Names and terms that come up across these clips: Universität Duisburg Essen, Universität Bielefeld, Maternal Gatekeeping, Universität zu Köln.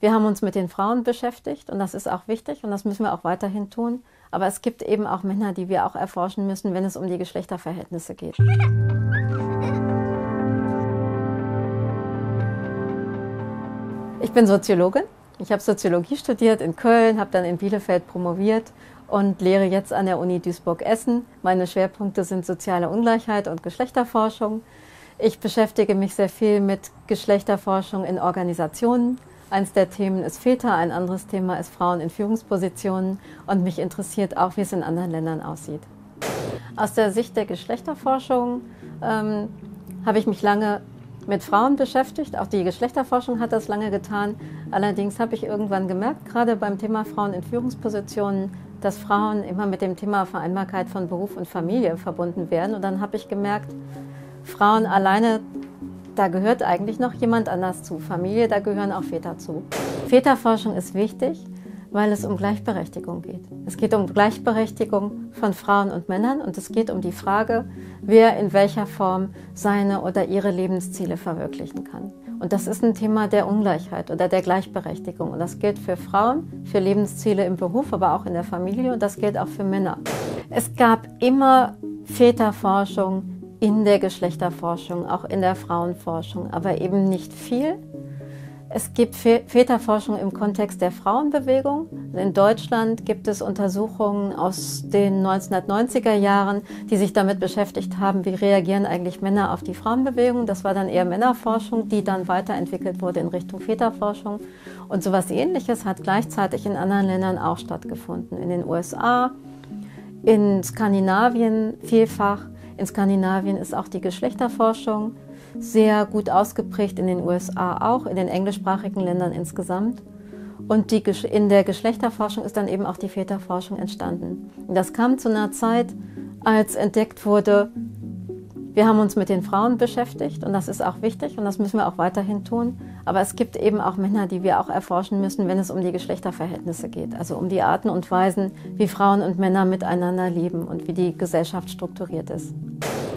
Wir haben uns mit den Frauen beschäftigt und das ist auch wichtig und das müssen wir auch weiterhin tun. Aber es gibt eben auch Männer, die wir auch erforschen müssen, wenn es um die Geschlechterverhältnisse geht. Ich bin Soziologin. Ich habe Soziologie studiert in Köln, habe dann in Bielefeld promoviert und lehre jetzt an der Uni Duisburg Essen. Meine Schwerpunkte sind soziale Ungleichheit und Geschlechterforschung. Ich beschäftige mich sehr viel mit Geschlechterforschung in Organisationen. Eins der Themen ist Väter, ein anderes Thema ist Frauen in Führungspositionen und mich interessiert auch, wie es in anderen Ländern aussieht. Aus der Sicht der Geschlechterforschung habe ich mich lange mit Frauen beschäftigt. Auch die Geschlechterforschung hat das lange getan. Allerdings habe ich irgendwann gemerkt, gerade beim Thema Frauen in Führungspositionen, dass Frauen immer mit dem Thema Vereinbarkeit von Beruf und Familie verbunden werden. Und dann habe ich gemerkt, Frauen alleine, da gehört eigentlich noch jemand anders zu. Familie, da gehören auch Väter zu. Väterforschung ist wichtig, weil es um Gleichberechtigung geht. Es geht um Gleichberechtigung von Frauen und Männern und es geht um die Frage, wer in welcher Form seine oder ihre Lebensziele verwirklichen kann. Und das ist ein Thema der Ungleichheit oder der Gleichberechtigung. Und das gilt für Frauen, für Lebensziele im Beruf, aber auch in der Familie und das gilt auch für Männer. Es gab immer Väterforschung in der Geschlechterforschung, auch in der Frauenforschung, aber eben nicht viel. Es gibt Väterforschung im Kontext der Frauenbewegung. In Deutschland gibt es Untersuchungen aus den 1990er Jahren, die sich damit beschäftigt haben, wie reagieren eigentlich Männer auf die Frauenbewegung. Das war dann eher Männerforschung, die dann weiterentwickelt wurde in Richtung Väterforschung. Und sowas Ähnliches hat gleichzeitig in anderen Ländern auch stattgefunden. In den USA, in Skandinavien vielfach. In Skandinavien ist auch die Geschlechterforschung sehr gut ausgeprägt, in den USA auch, in den englischsprachigen Ländern insgesamt. Und in der Geschlechterforschung ist dann eben auch die Väterforschung entstanden. Und das kam zu einer Zeit, als entdeckt wurde, wir haben uns mit den Frauen beschäftigt und das ist auch wichtig und das müssen wir auch weiterhin tun. Aber es gibt eben auch Männer, die wir auch erforschen müssen, wenn es um die Geschlechterverhältnisse geht. Also um die Arten und Weisen, wie Frauen und Männer miteinander leben und wie die Gesellschaft strukturiert ist.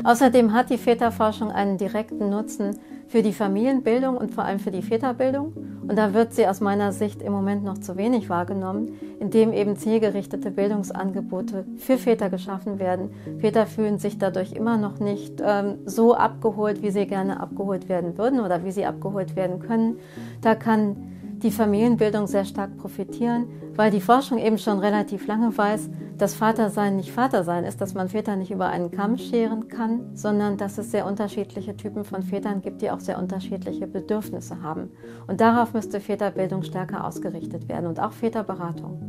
Außerdem hat die Väterforschung einen direkten Nutzen für die Familienbildung und vor allem für die Väterbildung. Und da wird sie aus meiner Sicht im Moment noch zu wenig wahrgenommen, indem eben zielgerichtete Bildungsangebote für Väter geschaffen werden. Väter fühlen sich dadurch immer noch nicht so abgeholt, wie sie gerne abgeholt werden würden oder wie sie abgeholt werden können. Da kann die Familienbildung sehr stark profitieren, weil die Forschung eben schon relativ lange weiß, dass Vatersein nicht Vatersein ist, dass man Väter nicht über einen Kamm scheren kann, sondern dass es sehr unterschiedliche Typen von Vätern gibt, die auch sehr unterschiedliche Bedürfnisse haben. Und darauf müsste Väterbildung stärker ausgerichtet werden und auch Väterberatung.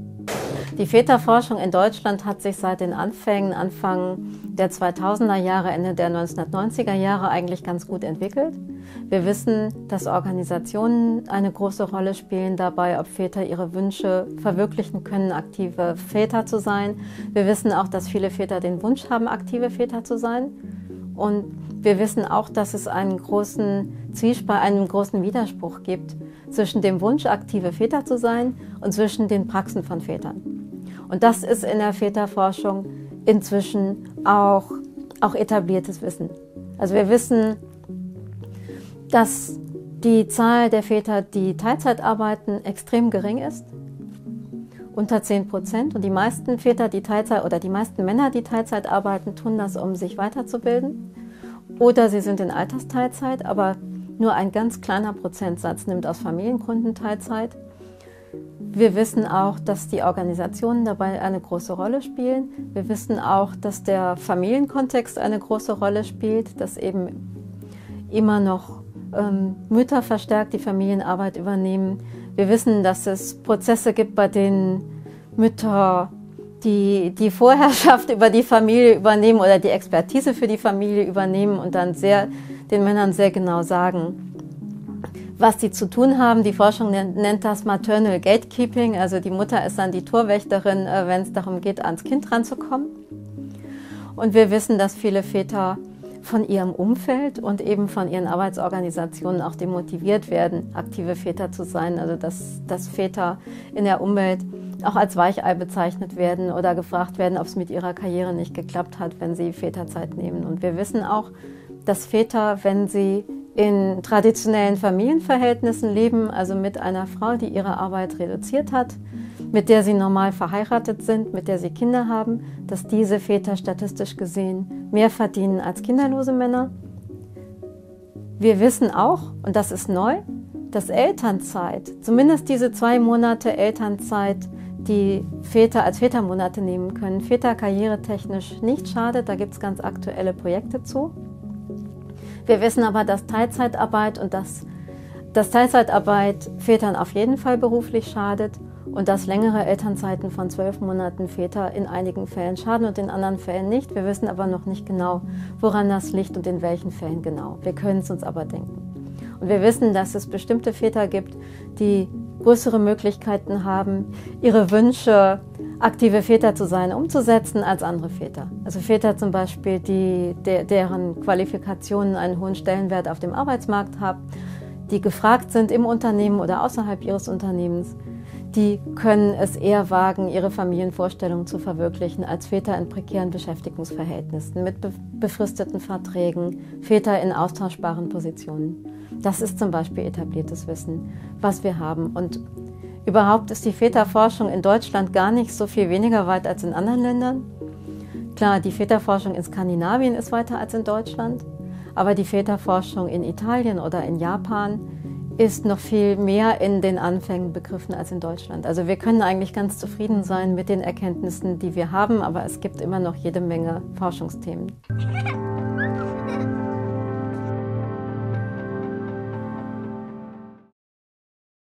Die Väterforschung in Deutschland hat sich seit den Anfängen, Anfang der 2000er Jahre, Ende der 1990er Jahre eigentlich ganz gut entwickelt. Wir wissen, dass Organisationen eine große Rolle spielen dabei, ob Väter ihre Wünsche verwirklichen können, aktive Väter zu sein. Wir wissen auch, dass viele Väter den Wunsch haben, aktive Väter zu sein. Und wir wissen auch, dass es einen großen Zwiespalt, einen großen Widerspruch gibt zwischen dem Wunsch, aktive Väter zu sein und zwischen den Praxen von Vätern. Und das ist in der Väterforschung inzwischen auch etabliertes Wissen. Also wir wissen, dass die Zahl der Väter, die Teilzeit arbeiten, extrem gering ist, unter 10%. Und die meisten Väter, die Teilzeit oder die meisten Männer, die Teilzeit arbeiten, tun das, um sich weiterzubilden. Oder sie sind in Altersteilzeit, aber nur ein ganz kleiner Prozentsatz nimmt aus Familiengründen Teilzeit. Wir wissen auch, dass die Organisationen dabei eine große Rolle spielen. Wir wissen auch, dass der Familienkontext eine große Rolle spielt, dass eben immer noch Mütter verstärkt die Familienarbeit übernehmen. Wir wissen, dass es Prozesse gibt, bei denen Mütter die Vorherrschaft über die Familie übernehmen oder die Expertise für die Familie übernehmen und dann den Männern sehr genau sagen, was sie zu tun haben. Die Forschung nennt das Maternal Gatekeeping, also die Mutter ist dann die Torwächterin, wenn es darum geht, ans Kind ranzukommen. Und wir wissen, dass viele Väter von ihrem Umfeld und eben von ihren Arbeitsorganisationen auch demotiviert werden, aktive Väter zu sein, also dass Väter in der Umwelt auch als Weichei bezeichnet werden oder gefragt werden, ob es mit ihrer Karriere nicht geklappt hat, wenn sie Väterzeit nehmen. Und wir wissen auch, dass Väter, wenn sie in traditionellen Familienverhältnissen leben, also mit einer Frau, die ihre Arbeit reduziert hat, mit der sie normal verheiratet sind, mit der sie Kinder haben, dass diese Väter statistisch gesehen mehr verdienen als kinderlose Männer. Wir wissen auch, und das ist neu, dass Elternzeit, zumindest diese 2 Monate Elternzeit, die Väter als Vätermonate nehmen können, Väter karrieretechnisch nicht schadet, da gibt es ganz aktuelle Projekte zu. Wir wissen aber, dass Teilzeitarbeit Vätern auf jeden Fall beruflich schadet und dass längere Elternzeiten von 12 Monaten Väter in einigen Fällen schaden und in anderen Fällen nicht. Wir wissen aber noch nicht genau, woran das liegt und in welchen Fällen genau. Wir können es uns aber denken. Und wir wissen, dass es bestimmte Väter gibt, die größere Möglichkeiten haben, ihre Wünsche, aktive Väter zu sein, umzusetzen als andere Väter. Also Väter zum Beispiel, deren Qualifikationen einen hohen Stellenwert auf dem Arbeitsmarkt haben, die gefragt sind im Unternehmen oder außerhalb ihres Unternehmens, die können es eher wagen, ihre Familienvorstellungen zu verwirklichen als Väter in prekären Beschäftigungsverhältnissen, mit befristeten Verträgen, Väter in austauschbaren Positionen. Das ist zum Beispiel etabliertes Wissen, was wir haben. Und überhaupt ist die Väterforschung in Deutschland gar nicht so viel weniger weit als in anderen Ländern. Klar, die Väterforschung in Skandinavien ist weiter als in Deutschland, aber die Väterforschung in Italien oder in Japan ist noch viel mehr in den Anfängen begriffen als in Deutschland. Also wir können eigentlich ganz zufrieden sein mit den Erkenntnissen, die wir haben, aber es gibt immer noch jede Menge Forschungsthemen.